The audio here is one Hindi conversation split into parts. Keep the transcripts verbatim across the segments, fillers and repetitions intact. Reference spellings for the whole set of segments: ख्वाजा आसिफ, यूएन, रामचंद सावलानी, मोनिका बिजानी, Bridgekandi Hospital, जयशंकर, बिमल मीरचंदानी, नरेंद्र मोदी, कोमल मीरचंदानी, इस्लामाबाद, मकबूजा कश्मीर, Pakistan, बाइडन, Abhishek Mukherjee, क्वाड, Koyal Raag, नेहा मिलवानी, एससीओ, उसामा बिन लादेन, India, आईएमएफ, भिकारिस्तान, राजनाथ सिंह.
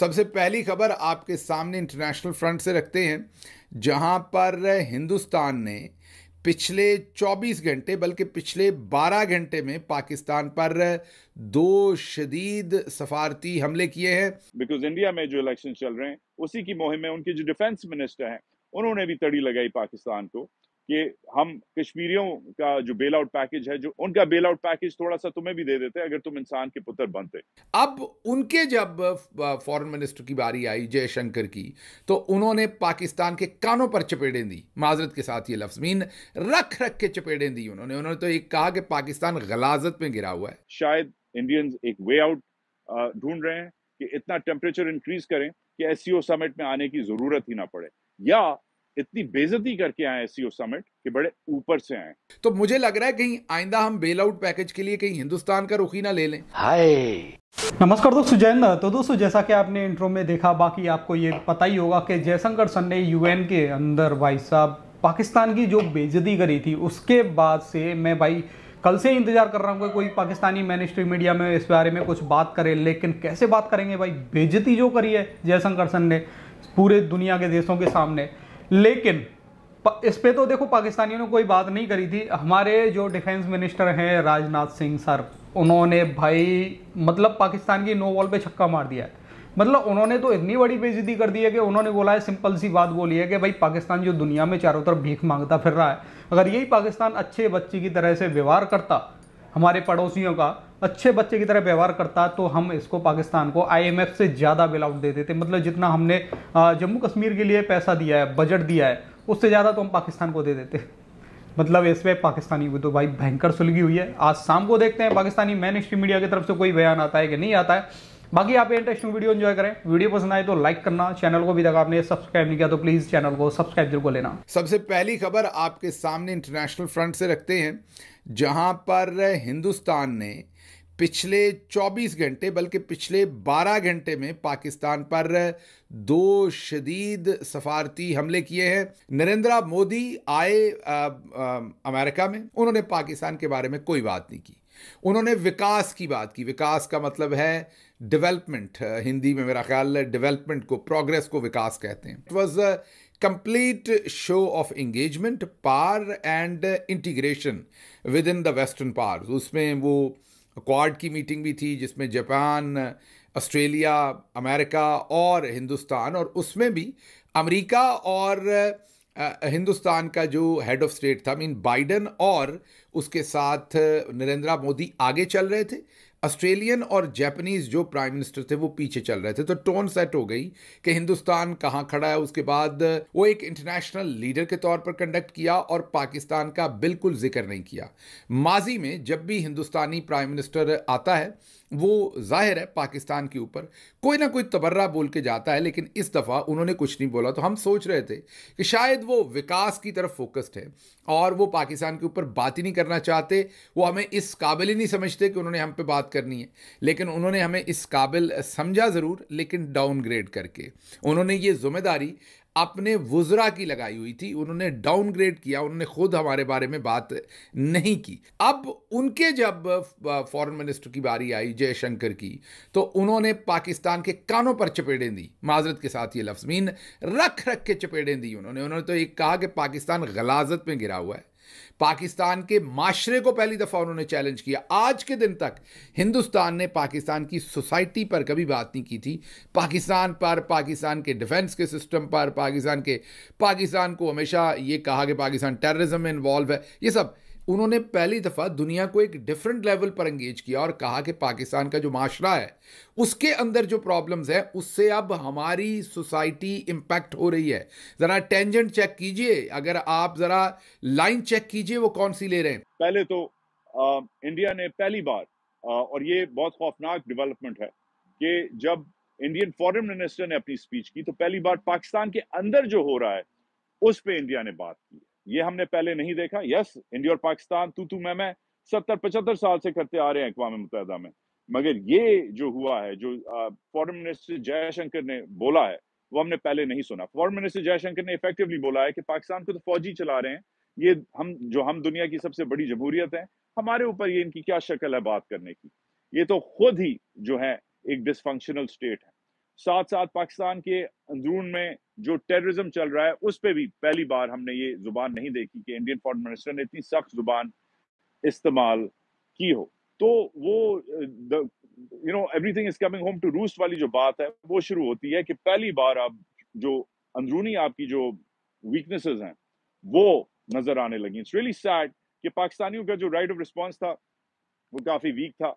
सबसे पहली खबर आपके सामने इंटरनेशनल फ्रंट से रखते हैं, जहां पर हिंदुस्तान ने पिछले चौबीस घंटे बल्कि पिछले बारह घंटे में पाकिस्तान पर दो शदीद सफारती हमले किए हैं। बिकॉज इंडिया में जो इलेक्शन चल रहे हैं उसी की मुहिम में उनके जो डिफेंस मिनिस्टर हैं उन्होंने भी तड़ी लगाई पाकिस्तान को कि हम कश्मीरियों का जो बेल आउट पैकेज है, जो उनका बेल आउट पैकेज थोड़ा सा तुम्हें भी दे देते अगर तुम इंसान के पुत्र बनते। अब उनके जब फॉरेन मिनिस्टर की बारी आई जयशंकर की, तो उन्होंने पाकिस्तान के कानों पर चपेड़ें दी, माजरत के साथ ये लफ्ज मीन रख रख के चपेड़ें दी उन्होंने। उन्होंने तो एक कहा कि पाकिस्तान गलाजत में गिरा हुआ है। शायद इंडियंस एक वे आउट ढूंढ रहे हैं कि इतना टेम्परेचर इंक्रीज करें कि एससीओ समिट में आने की जरूरत ही ना पड़े, या इतनी बेइज्जती करके आए एससीओ समिट के बड़े ऊपर से आए। तो मुझे लग रहा है कहीं आइंदा हम बेल आउट पैकेज के लिए कहीं हिंदुस्तान का रुख ही ना ले लें। हाय नमस्कार दोस्तों, जयेंद्र। तो दोस्तों जैसा कि आपने इंट्रो में देखा, बाकी आपको ये पता ही होगा कि जयशंकर सर ने यूएन के अंदर भाई साहब पाकिस्तान की जो बेइज्जती करी थी, उसके बाद से मैं भाई कल से इंतजार कर रहा हूँ कि कोई पाकिस्तानी मेन स्ट्रीम मीडिया में इस बारे में कुछ बात करे, लेकिन कैसे बात करेंगे भाई। बेइज्जती जो करी है जयशंकर सर ने पूरे दुनिया के देशों के सामने, लेकिन इस पे तो देखो पाकिस्तानियों ने कोई बात नहीं करी थी। हमारे जो डिफेंस मिनिस्टर हैं राजनाथ सिंह सर, उन्होंने भाई मतलब पाकिस्तान की नो बॉल पे छक्का मार दिया है। मतलब उन्होंने तो इतनी बड़ी बेइज्जती कर दी है कि उन्होंने बोला है, सिंपल सी बात बोली है कि भाई पाकिस्तान जो दुनिया में चारों तरफ भीख मांगता फिर रहा है, अगर यही पाकिस्तान अच्छे बच्चे की तरह से व्यवहार करता, हमारे पड़ोसियों का अच्छे बच्चे की तरह व्यवहार करता, तो हम इसको पाकिस्तान को आईएमएफ से ज़्यादा बेल आउट दे देते। मतलब जितना हमने जम्मू कश्मीर के लिए पैसा दिया है, बजट दिया है, उससे ज़्यादा तो हम पाकिस्तान को दे देते। मतलब इसमें पाकिस्तानी को तो भाई भयंकर सुलगी हुई है। आज शाम को देखते हैं पाकिस्तानी मेन स्ट्रीम मीडिया की तरफ से कोई बयान आता है कि नहीं आता है। बाकी आप इंटरेस्टिंग वीडियो एंजॉय करें। वीडियो पसंद आए तो लाइक करना, चैनल को भी अगर आपने सब्सक्राइब नहीं किया तो प्लीज चैनल को सब्सक्राइब जरूर लेना। सबसे पहली खबर आपके सामने इंटरनेशनल फ्रंट से रखते हैं, जहां पर हिंदुस्तान ने पिछले चौबीस घंटे बल्कि पिछले बारह घंटे में पाकिस्तान पर दो शदीद सफारती हमले किए हैं। नरेंद्र मोदी आए आ, आ, अमेरिका में, उन्होंने पाकिस्तान के बारे में कोई बात नहीं की। उन्होंने विकास की बात की। विकास का मतलब है डेवलपमेंट, हिंदी में मेरा ख्याल है डेवलपमेंट को, प्रोग्रेस को विकास कहते हैं। It was a complete show of engagement power and integration within the western powers. उसमें वो क्वाड की मीटिंग भी थी जिसमें जापान, ऑस्ट्रेलिया, अमेरिका और हिंदुस्तान, और उसमें भी अमेरिका और हिंदुस्तान का जो हेड ऑफ स्टेट था मीन बाइडन, और उसके साथ नरेंद्र मोदी आगे चल रहे थे, ऑस्ट्रेलियन और जापानीज़ जो प्राइम मिनिस्टर थे वो पीछे चल रहे थे। तो टोन सेट हो गई कि हिंदुस्तान कहाँ खड़ा है। उसके बाद वो एक इंटरनेशनल लीडर के तौर पर कंडक्ट किया और पाकिस्तान का बिल्कुल जिक्र नहीं किया। माजी में जब भी हिंदुस्तानी प्राइम मिनिस्टर आता है वो जाहिर है पाकिस्तान के ऊपर कोई ना कोई तबर्रा बोल के जाता है, लेकिन इस दफ़ा उन्होंने कुछ नहीं बोला। तो हम सोच रहे थे कि शायद वो विकास की तरफ फोकस्ड है और वो पाकिस्तान के ऊपर बात ही नहीं करना चाहते। वो हमें इस काबिल ही नहीं समझते कि उन्होंने हम पे बात करनी है, लेकिन उन्होंने हमें इस काबिल समझा ज़रूर, लेकिन डाउनग्रेड करके। उन्होंने ये जिम्मेदारी अपने वुजरा की लगाई हुई थी, उन्होंने डाउनग्रेड किया, उन्होंने खुद हमारे बारे में बात नहीं की। अब उनके जब फॉरेन मिनिस्टर की बारी आई जयशंकर की, तो उन्होंने पाकिस्तान के कानों पर चपेड़ें दी, माजरत के साथ ये लफ्ज मीन रख रख के चपेड़ें दी उन्होंने। उन्होंने तो एक कहा कि पाकिस्तान गलाजत में गिरा हुआ है। पाकिस्तान के माशरे को पहली दफ़ा उन्होंने चैलेंज किया। आज के दिन तक हिंदुस्तान ने पाकिस्तान की सोसाइटी पर कभी बात नहीं की थी, पाकिस्तान पर, पाकिस्तान के डिफेंस के सिस्टम पर, पाकिस्तान के पाकिस्तान को हमेशा ये कहा कि पाकिस्तान टेररिज्म में इन्वॉल्व है। ये सब उन्होंने पहली दफ़ा दुनिया को एक डिफरेंट लेवल पर एंगेज किया और कहा कि पाकिस्तान का जो माशरा है उसके अंदर जो प्रॉब्लम्स है उससे अब हमारी सोसाइटी इम्पैक्ट हो रही है। ज़रा टेंजेंट चेक कीजिए, अगर आप ज़रा लाइन चेक कीजिए वो कौन सी ले रहे हैं। पहले तो आ, इंडिया ने पहली बार आ, और ये बहुत खौफनाक डेवलपमेंट है कि जब इंडियन फॉरेन मिनिस्टर ने अपनी स्पीच की तो पहली बार पाकिस्तान के अंदर जो हो रहा है उस पर इंडिया ने बात की। ये हमने पहले नहीं देखा। यस, इंडिया और पाकिस्तान तू तू मैं मैं सत्तर पचहत्तर साल से करते आ रहे हैं अक़वाम मुत्तहिदा में, मगर ये जो हुआ है, जो फॉरेन मिनिस्टर जयशंकर ने बोला है वो हमने पहले नहीं सुना। फॉरेन मिनिस्टर जयशंकर ने इफेक्टिवली बोला है कि पाकिस्तान को तो फौजी चला रहे हैं, ये हम जो हम दुनिया की सबसे बड़ी जमहूरियत है, हमारे ऊपर ये इनकी क्या शक्ल है बात करने की। ये तो खुद ही जो है एक डिसफंक्शनल स्टेट है। साथ साथ पाकिस्तान के अंदरून में जो टेररिज्म चल रहा है उस पे भी पहली बार हमने ये जुबान नहीं देखी कि इंडियन फॉरेन मिनिस्टर ने इतनी सख्त जुबान इस्तेमाल की हो। तो वो you know everything is coming home to roost वाली जो बात है वो शुरू होती है कि पहली बार अब जो अंदरूनी आपकी जो वीकनेसेस हैं वो नजर आने लगी। इट्स रियली सैड कि पाकिस्तानियों का जो राइट ऑफ रिस्पॉन्स था वो काफी वीक था।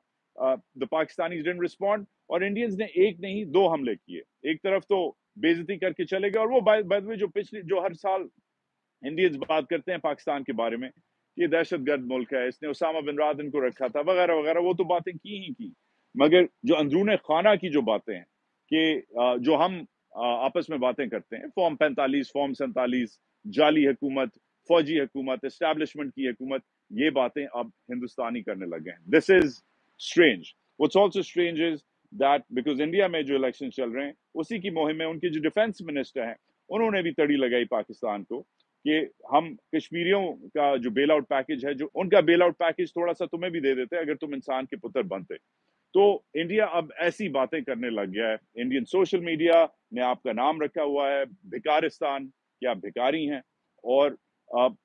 द पाकिस्तानीज डिडंट रिस्पॉन्ड और इंडियंस ने एक नहीं दो हमले किए। एक तरफ तो बेइज्जती करके चले गए और वो बाय द वे जो पिछले जो हर साल इंडियंस बात करते हैं पाकिस्तान के बारे में, ये दहशतगर्द मुल्क है, इसने उसामा बिन लादेन को रखा था वगैरह वगैरह, वो तो बातें की ही की, मगर जो अंदरून खाना की जो बातें हैं कि जो हम आपस में बातें करते हैं फॉर्म पैंतालीस, फॉर्म सैंतालीस, जाली हुकूमत, फौजी हुकूमत, एस्टैब्लिशमेंट की हुकूमत, ये बातें अब हिंदुस्तानी करने लगे हैं। This is strange. What's also strange is that because India में जो इलेक्शन चल रहे हैं उसी की मुहिम में उनके जो डिफेंस मिनिस्टर हैं उन्होंने भी तड़ी लगाई पाकिस्तान को कि हम कश्मीरियों का जो बेल आउट पैकेज है, जो उनका बेल आउट पैकेज थोड़ा सा तुम्हें भी दे देते अगर तुम इंसान के पुत्र बनते। तो इंडिया अब ऐसी बातें करने लग गया है। इंडियन सोशल मीडिया ने आपका नाम रखा हुआ है भिकारिस्तान कि आप भिकारी हैं, और आप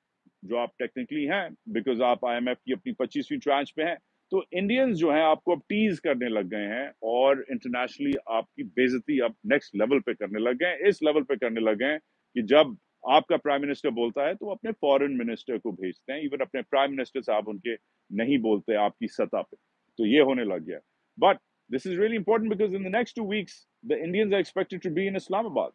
जो आप टेक्निकली हैं बिकॉज आप आईएमएफ की अपनी पच्चीसवीं ट्रांच पे हैं। तो इंडियंस जो हैं आपको अब टीज करने लग गए हैं और इंटरनेशनली आपकी बेइज्जती अब नेक्स्ट लेवल पे करने लग गए हैं। इस लेवल पे करने लग गए हैं कि जब आपका प्राइम मिनिस्टर बोलता है तो अपने फॉरेन मिनिस्टर को भेजते हैं, इवन अपने प्राइम मिनिस्टर साहब उनके नहीं बोलते आपकी सतह पे। तो ये होने लग गया। But this is really important because in the next two weeks, the Indians are expected to be in Islamabad.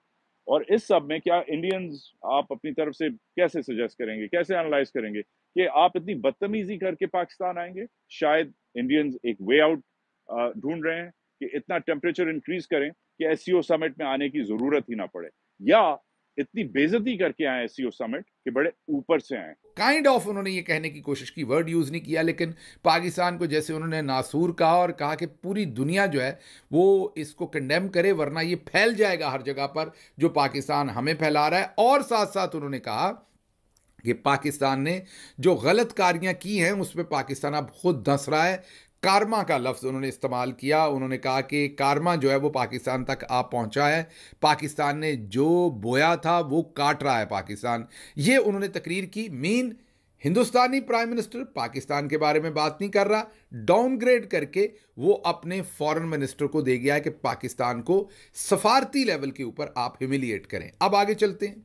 और इस सब में क्या Indians आप अपनी तरफ से कैसे suggest करेंगे, कैसे analyze करेंगे कि आप इतनी बदतमीजी करके पाकिस्तान आएंगे? शायद Indians एक way out ढूंढ रहे हैं कि इतना temperature increase करें कि एससीओ summit में आने की जरूरत ही ना पड़े, या इतनी बेइज्जती करके आए एससीओ समिट के बड़े ऊपर से आए। काइंड ऑफ उन्होंने ये कहने की कोशिश की, वर्ड यूज़ नहीं किया, लेकिन पाकिस्तान को जैसे उन्होंने नासूर कहा और कहा कि पूरी दुनिया जो है वो इसको कंडेम करे वरना ये फैल जाएगा हर जगह पर जो पाकिस्तान हमें फैला रहा है। और साथ साथ उन्होंने कहा कि पाकिस्तान ने जो गलत कार्याँ की हैं उस पर पाकिस्तान अब खुद धंस रहा है। कारमा का लफ्ज़ उन्होंने इस्तेमाल किया। उन्होंने कहा कि कारमा जो है वो पाकिस्तान तक आ पहुंचा है, पाकिस्तान ने जो बोया था वो काट रहा है पाकिस्तान। ये उन्होंने तकरीर की। मीन हिंदुस्तानी प्राइम मिनिस्टर पाकिस्तान के बारे में बात नहीं कर रहा, डाउनग्रेड करके वो अपने फॉरेन मिनिस्टर को दे गया है कि पाकिस्तान को सफारती लेवल के ऊपर आप ह्यूमिलिएट करें। अब आगे चलते हैं।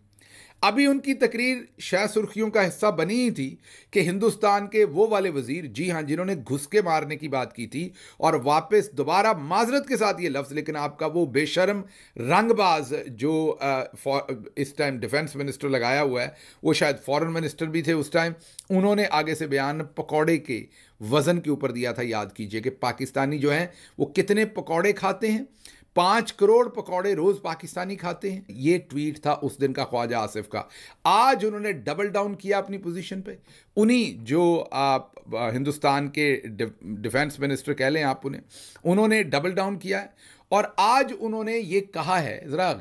अभी उनकी तकरीर शायद सुर्खियों का हिस्सा बनी ही थी कि हिंदुस्तान के वो वाले वजीर, जी हाँ, जिन्होंने घुस के मारने की बात की थी और वापस दोबारा माजरत के साथ ये लफ्ज़, लेकिन आपका वो बेशर्म रंगबाज जो आ, इस टाइम डिफेंस मिनिस्टर लगाया हुआ है, वो शायद फॉरेन मिनिस्टर भी थे उस टाइम, उन्होंने आगे से बयान पकौड़े के वज़न के ऊपर दिया था। याद कीजिए कि पाकिस्तानी जो हैं वो कितने पकौड़े खाते हैं, पाँच करोड़ पकौड़े रोज पाकिस्तानी खाते हैं। ये ट्वीट था उस दिन का ख्वाजा आसिफ का। आज उन्होंने डबल डाउन किया अपनी पोजीशन पे। उन्हीं जो आप हिंदुस्तान के डिफेंस मिनिस्टर कह लें आप उन्हें, उन्होंने डबल डाउन किया है और आज उन्होंने ये कहा है, ज़रा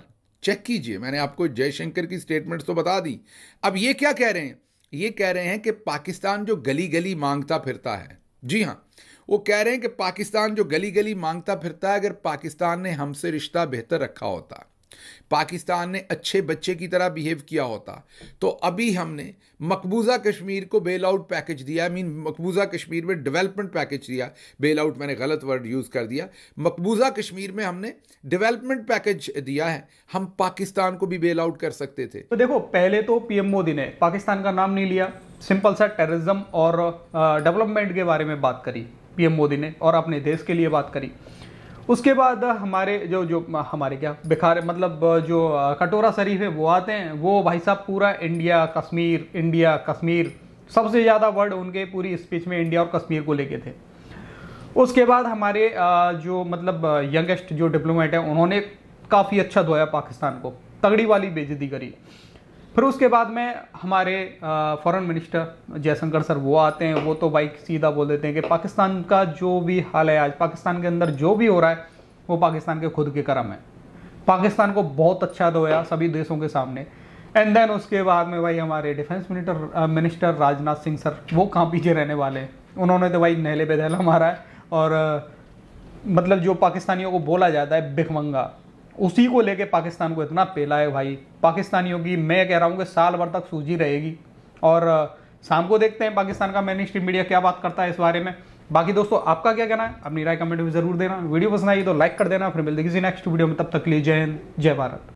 चेक कीजिए, मैंने आपको जयशंकर की स्टेटमेंट्स तो बता दी, अब ये क्या कह रहे हैं? ये कह रहे हैं कि पाकिस्तान जो गली गली मांगता फिरता है, जी हाँ, वो कह रहे हैं कि पाकिस्तान जो गली गली मांगता फिरता है, अगर पाकिस्तान ने हमसे रिश्ता बेहतर रखा होता, पाकिस्तान ने अच्छे बच्चे की तरह बिहेव किया होता, तो अभी हमने मकबूजा कश्मीर को बेल आउट पैकेज दिया। आई मीन मकबूजा कश्मीर में डेवलपमेंट पैकेज दिया। बेल आउट मैंने गलत वर्ड यूज़ कर दिया, मकबूजा कश्मीर में हमने डेवलपमेंट पैकेज दिया है, हम पाकिस्तान को भी बेल आउट कर सकते थे। तो देखो, पहले तो पीएम मोदी ने पाकिस्तान का नाम नहीं लिया, सिंपल सा टेररिज्म और डेवलपमेंट के बारे में बात करी पीएम मोदी ने और अपने देश के लिए बात करी। उसके बाद हमारे जो जो हमारे क्या बेकार मतलब जो कटोरा शरीफ है वो आते हैं, वो भाई साहब पूरा इंडिया कश्मीर, इंडिया कश्मीर, सबसे ज़्यादा वर्ड उनके पूरी स्पीच में इंडिया और कश्मीर को लेके थे। उसके बाद हमारे जो मतलब यंगेस्ट जो डिप्लोमेट हैं उन्होंने काफ़ी अच्छा धोया पाकिस्तान को, तगड़ी वाली बेइज्जती करी। फिर उसके बाद में हमारे फॉरेन मिनिस्टर जयशंकर सर वो आते हैं, वो तो भाई सीधा बोल देते हैं कि पाकिस्तान का जो भी हाल है आज, पाकिस्तान के अंदर जो भी हो रहा है वो पाकिस्तान के खुद के कर्म है, पाकिस्तान को बहुत अच्छा धोया सभी देशों के सामने। एंड देन उसके बाद में भाई हमारे defence minister minister राजनाथ सिंह sir वो कहाँ पीछे रहने वाले हैं, उन्होंने तो भाई नहले बेदहला मारा है। और मतलब जो पाकिस्तानियों को बोला जाता है भिखमंगा, उसी को लेके पाकिस्तान को इतना पेला है भाई पाकिस्तानियों की। मैं कह रहा हूँ कि साल भर तक सूझी रहेगी और शाम को देखते हैं पाकिस्तान का मेन स्ट्रीम मीडिया क्या बात करता है इस बारे में। बाकी दोस्तों आपका क्या कहना है, अपनी राय कमेंट में जरूर देना। वीडियो पसंद आई तो लाइक कर देना। फिर मिलते हैं किसी नेक्स्ट वीडियो में, तब तक के लिए जय हिंद जय भारत।